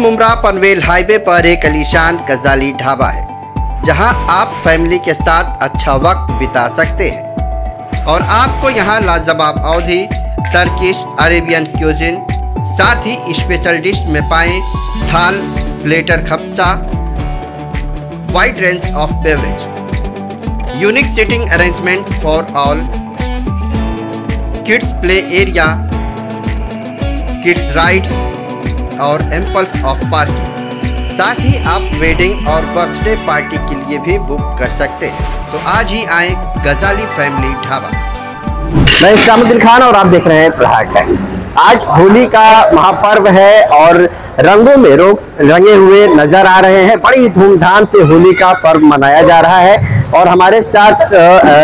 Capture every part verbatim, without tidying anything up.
Mumbra Panvel highway पर एक आलीशान गजाली ढाबा है, जहां आप फैमिली के साथ अच्छा वक्त बिता सकते हैं और आपको यहां लाजवाब अवधी, टर्किश, अरेबियन क्यूजिन, साथ ही स्पेशल डिश में पाएं थाल, प्लेटर खप्सा, wide range of beverage, unique seating arrangement for all, kids play area, kids rides और एम्पल्स ऑफ पार्किंग। साथ ही आप वेडिंग और बर्थडे पार्टी के लिए भी बुक कर सकते हैं। तो आज ही आए गजाली फैमिली ढाबा। मैं इश्नाबुद्दीन खान और आप देख रहे हैं प्रहार टाइम्स। आज होली का महापर्व है और रंगों में लोग रंगे हुए नजर आ रहे हैं। बड़ी धूमधाम से होली का पर्व मनाया जा रहा है और हमारे साथ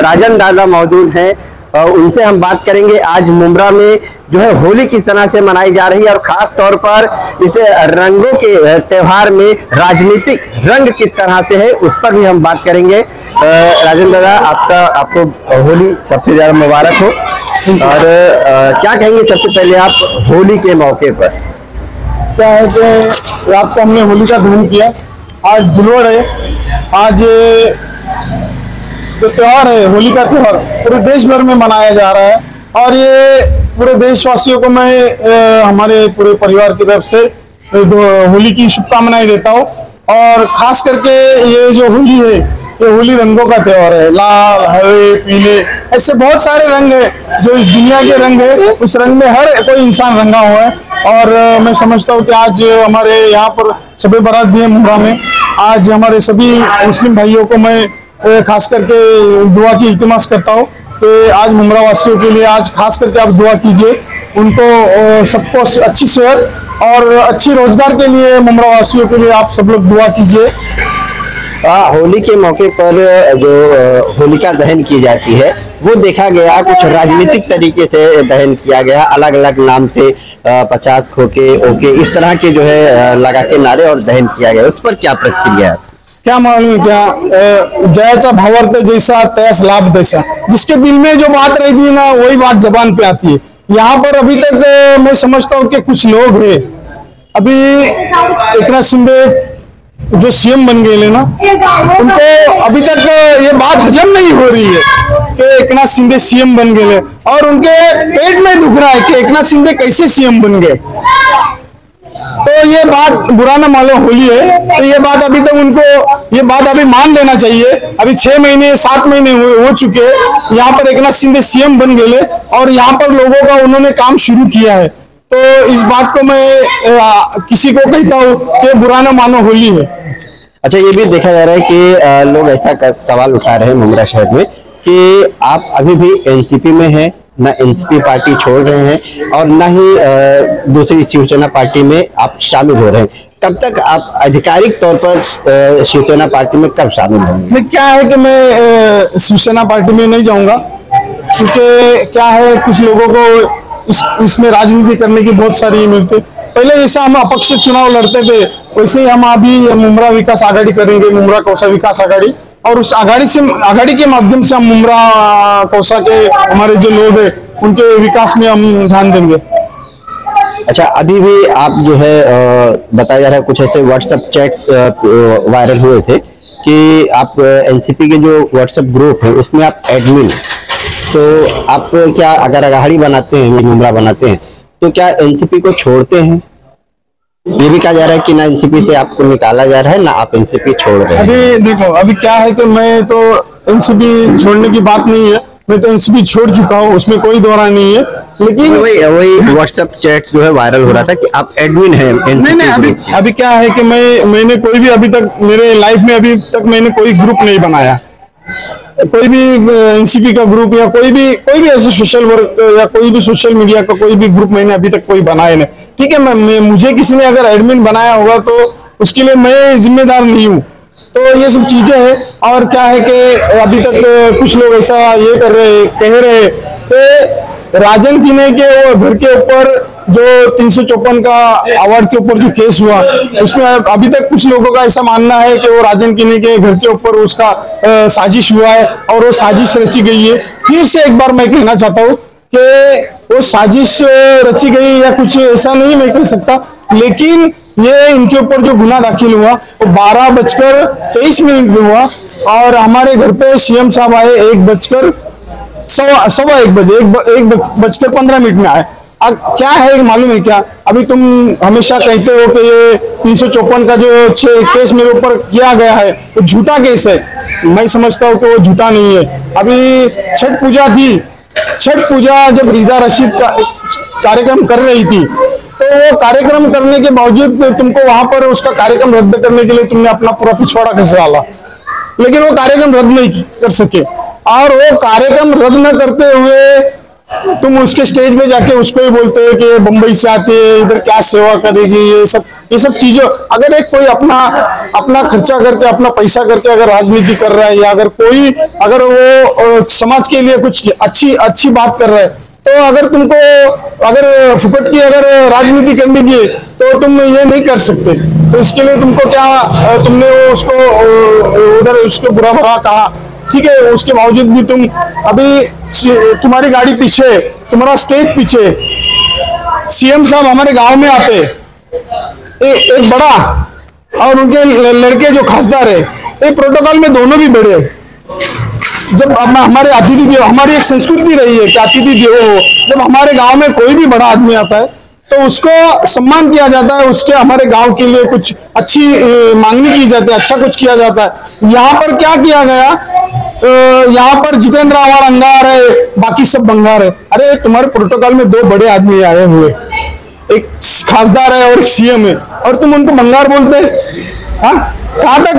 राजन दादा मौजूद हैं, उनसे हम बात करेंगे। आज मुंब्रा में जो है होली किस तरह से मनाई जा रही है और खास तौर पर इसे रंगों के त्यौहार में राजनीतिक रंग किस तरह से है, उस पर भी हम बात करेंगे। राजन दादा, आपका आपको होली सबसे ज़्यादा मुबारक हो। और क्या कहेंगे सबसे पहले आप होली के मौके पर? क्या है कि रात को हमने होली का दहन किया, आज दुल्हड़ है। आज जो त्यौहार है होली का त्यौहार पूरे देश भर में मनाया जा रहा है और ये पूरे देशवासियों को मैं ए, हमारे पूरे परिवार की तरफ से होली की शुभकामनाएं देता हूँ। और खास करके ये जो होली है, ये होली रंगों का त्यौहार है। लाल, हरे, पीले, ऐसे बहुत सारे रंग है जो इस दुनिया के रंग है, उस रंग में हर कोई इंसान रंगा हुआ है। और मैं समझता हूँ कि आज हमारे यहाँ पर शब बारात भी है मुंब्रा में। आज हमारे सभी मुस्लिम भाइयों को मैं खास करके दुआ की इल्तिमास करता हूँ कि आज मुंब्रा वासियों के लिए आज खास करके आप दुआ कीजिए, उनको सबको अच्छी सेहत और अच्छी रोजगार के लिए मुंब्रा वासियों के लिए आप सब लोग दुआ कीजिए। हाँ, होली के मौके पर जो होलिका दहन की जाती है वो देखा गया कुछ राजनीतिक तरीके से दहन किया गया, अलग अलग नाम से पचास खोके ओके इस तरह के जो है लगा के नारे और दहन किया गया। उस पर क्या प्रतिक्रिया है? क्या मालूम क्या, जयाचा भावार्थ जैसा तैस लाभ तैसा, जिसके दिल में जो बात रहती है ना वही बात जबान पे आती है। यहाँ पर अभी तक मैं समझता हूँ कि कुछ लोग हैं, अभी एकनाथ शिंदे जो सीएम बन गए ना, उनको अभी तक ये बात हजम नहीं हो रही है कि एकनाथ शिंदे सीएम बन गए और उनके पेट में दुख रहा है कि एकनाथ शिंदे कैसे सीएम बन गए। तो ये बात बुरा ना मालूम होली है, तो ये बात अभी तक उनको ये बात अभी मान लेना चाहिए। अभी छह महीने सात महीने हुए हो चुके हैं, यहाँ पर एकनाथ शिंदे सीएम बन गए और यहाँ पर लोगों का उन्होंने काम शुरू किया है। तो इस बात को मैं आ, किसी को कहता हूँ कि बुरा ना मानो, होली है। अच्छा, ये भी देखा जा रहा है कि आ, लोग ऐसा कर, सवाल उठा रहे हैं मुंब्रा शहर में कि आप अभी भी एनसीपी में हैं, ना एनसीपी पार्टी छोड़ रहे हैं और ना ही दूसरी शिवसेना पार्टी में आप शामिल हो रहे हैं। कब तक आप आधिकारिक तौर पर शिवसेना पार्टी में कब शामिल होंगे? क्या है कि मैं शिवसेना पार्टी में नहीं जाऊंगा, क्योंकि क्या है कुछ लोगों को इस इसमें राजनीति करने की बहुत सारी मिलती। पहले जैसा हम अपक्ष चुनाव लड़ते थे वैसे ही हम अभी मुंब्रा विकास आघाड़ी करेंगे, मुंब्रा कौसा विकास आघाड़ी। और उस आघाड़ी से आघाड़ी के माध्यम से हम मुंब्रा कौसा के हमारे जो लोग हैं उनके विकास में हम ध्यान देंगे। अच्छा, अभी भी आप जो है बताया जा रहा है कुछ ऐसे व्हाट्सएप चैट्स वायरल हुए थे कि आप एनसीपी के जो व्हाट्सएप ग्रुप है उसमें आप एडमिन, तो आप क्या अगर आघाड़ी बनाते हैं, मुंब्रा बनाते हैं, तो क्या एनसीपी को छोड़ते हैं? ये भी कहा जा रहा है कि ना एनसीपी से आपको निकाला जा रहा है ना आप एनसीपी छोड़ रहे हैं। अभी देखो, अभी क्या है कि मैं तो एनसीपी छोड़ने की बात नहीं है, मैं तो एनसीपी छोड़ चुका हूँ, उसमें कोई दोहरा नहीं है। लेकिन वही वही व्हाट्सएप चैट जो है वायरल हो रहा था कि आप एडमिन हैं एनसीपी। नहीं, अभी अभी क्या है कि मैं मैंने कोई भी अभी तक मेरे लाइफ में अभी तक मैंने कोई ग्रुप नहीं बनाया, कोई भी एनसीपी का ग्रुप या कोई भी कोई भी ऐसे सोशल वर्क या कोई भी सोशल मीडिया का कोई भी ग्रुप मैंने अभी तक कोई बनाया नहीं। ठीक है, मैं मुझे किसी ने अगर एडमिन बनाया होगा तो उसके लिए मैं जिम्मेदार नहीं हूँ। तो ये सब चीजें हैं। और क्या है कि अभी तक कुछ लोग ऐसा ये कर रहे कह रहे हैं कि राजन किने के वो घर के ऊपर जो तीन सौ चौपन का अवार्ड के ऊपर जो केस हुआ उसमें अभी तक कुछ लोगों का ऐसा मानना है कि वो राजन किने के घर के ऊपर उसका आ, साजिश हुआ है और वो साजिश रची गई है। फिर से एक बार मैं कहना चाहता हूँ कि वो साजिश रची गई या कुछ ऐसा नहीं मैं कह सकता, लेकिन ये इनके ऊपर जो गुना दाखिल हुआ वो बारह बजकर तेईस मिनट में हुआ और हमारे घर पे सीएम साहब आए एक बजकर सवा सवा एक बजे एक, ब, एक बजकर पंद्रह मिनट में आए। अब क्या है मालूम है क्या? अभी तुम हमेशा कहते हो कि ये तीन सौ चौपन का जो केस मेरे ऊपर किया गया है वो तो झूठा केस है, मैं समझता हूँ कि वो झूठा नहीं है। अभी छठ पूजा थी, छठ पूजा जब रिजा रशीद का कार्यक्रम कर रही थी तो वो कार्यक्रम करने के बावजूद तुमको वहां पर उसका कार्यक्रम रद्द करने के लिए तुमने अपना पूरा पिछवाड़ा घसा डाला, लेकिन वो कार्यक्रम रद्द नहीं कर सके और वो कार्यक्रम रद्द न करते हुए तुम उसके स्टेज पे जाके उसको ही बोलते हैं कि बंबई से आते इधर क्या सेवा करेगी, ये सब ये सब चीजें। अगर एक कोई अपना अपना खर्चा करके अपना पैसा करके अगर राजनीति कर रहा है या अगर कोई अगर वो समाज के लिए कुछ अच्छी अच्छी बात कर रहा है तो अगर तुमको अगर फुकट की अगर राजनीति करनी की तो तुम ये नहीं कर सकते। तो इसके लिए तुमको क्या तुमने वो उसको उधर उसको बुरा भरा कहा, ठीक है, उसके बावजूद भी तुम अभी तुम्हारी गाड़ी पीछे, तुम्हारा स्टेज पीछे। सीएम साहब हमारे गांव में आते ए, एक बड़ा और उनके लड़के जो खासदार है ये प्रोटोकॉल में दोनों भी बड़े। जब हमारे अतिथि देव हमारी एक संस्कृति रही है कि अतिथि देवो हो, जब हमारे गांव में कोई भी बड़ा आदमी आता है तो उसको सम्मान किया जाता है, उसके हमारे गांव के लिए कुछ अच्छी मांगनी की जाती है, अच्छा कुछ किया जाता है। यहाँ पर क्या किया गया? यहाँ पर जितेंद्र आवार अंगार है, बाकी सब बंगार है। अरे तुम्हारे प्रोटोकॉल में दो बड़े आदमी आए हुए, एक खासदार है और एक सीएम है, और तुम उनको बंगार बोलते कहाँ तक?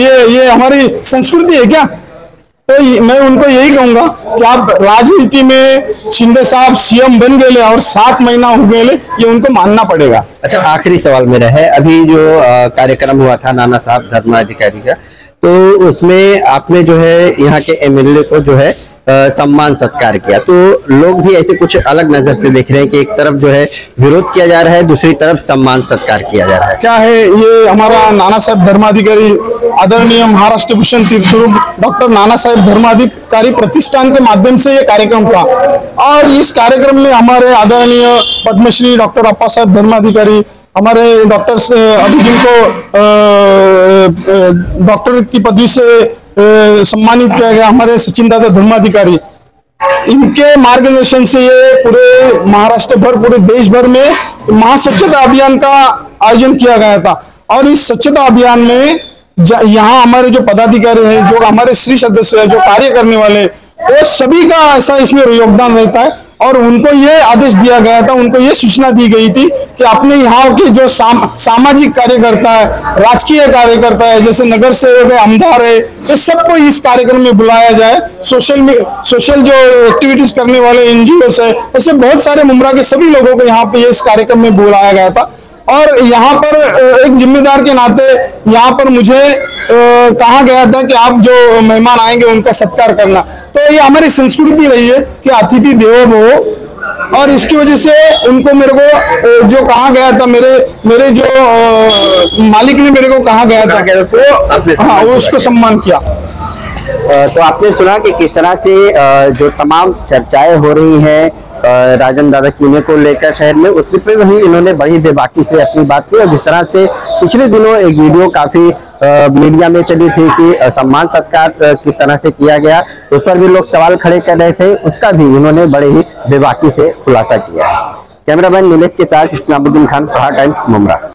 ये ये हमारी संस्कृति है क्या? तो मैं उनको यही कहूंगा कि आप राजनीति में शिंदे साहब सीएम बन गए और सात महीना हो गए, ये उनको मानना पड़ेगा। अच्छा, आखिरी सवाल मेरा है, अभी जो कार्यक्रम हुआ था नाना साहब धर्माधिकारी का, तो उसमें आपने जो है यहाँ के एमएलए को जो है आ, सम्मान सत्कार किया, तो लोग भी ऐसे कुछ अलग नजर से देख रहे हैं कि एक तरफ जो है विरोध किया जा रहा है, दूसरी तरफ सम्मान सत्कार किया जा रहा है। क्या है ये? हमारा नाना साहब धर्माधिकारी आदरणीय महाराष्ट्र भूषण तीर्थस्वरूप डॉक्टर नाना साहब धर्माधिकारी प्रतिष्ठान के माध्यम से ये कार्यक्रम था और इस कार्यक्रम में हमारे आदरणीय पद्मश्री डॉक्टर अप्पा साहब धर्माधिकारी, हमारे डॉक्टर्स अभी जिनको डॉक्टर की पदवी से सम्मानित किया गया, हमारे सचिन दादा धर्माधिकारी, इनके मार्गदर्शन से ये पूरे महाराष्ट्र भर पूरे देश भर में महास्वच्छता अभियान का आयोजन किया गया था और इस स्वच्छता अभियान में यहाँ हमारे जो पदाधिकारी हैं, जो हमारे श्री सदस्य हैं, जो कार्य करने वाले, वो सभी का ऐसा इसमें योगदान रहता है और उनको ये आदेश दिया गया था, उनको ये सूचना दी गई थी कि अपने यहाँ के जो साम, सामाजिक कार्यकर्ता है, राजकीय कार्यकर्ता है, जैसे नगर सेवक है, आमदार है, ये सबको इस कार्यक्रम में बुलाया जाए। सोशल में सोशल जो एक्टिविटीज करने वाले एनजीओस है, ऐसे बहुत सारे मुंब्रा के सभी लोगों को यहाँ पे इस कार्यक्रम में बुलाया गया था और यहाँ पर एक जिम्मेदार के नाते यहाँ पर मुझे कहा गया था कि आप जो मेहमान आएंगे उनका सत्कार करना। तो ये हमारी संस्कृति रही है कि अतिथि देवो भव और इसकी वजह से उनको मेरे को जो कहा गया था, मेरे मेरे जो मालिक ने मेरे को कहा गया था तो हाँ वो उसको सम्मान किया। तो आपने सुना कि किस तरह से जो तमाम चर्चाएं हो रही हैं राजन दादा कीने को लेकर शहर में, उस पर भी इन्होंने बड़ी बेबाकी से अपनी बात की और जिस तरह से पिछले दिनों एक वीडियो काफी मीडिया में चली थी कि सम्मान सत्कार किस तरह से किया गया, उस पर भी लोग सवाल खड़े कर रहे थे, उसका भी इन्होंने बड़े ही बेबाकी से खुलासा किया। कैमरामैन नीलेश के साथ इश्नाबुद्दीन खान, प्रहार टाइम्स, मुंब्रा।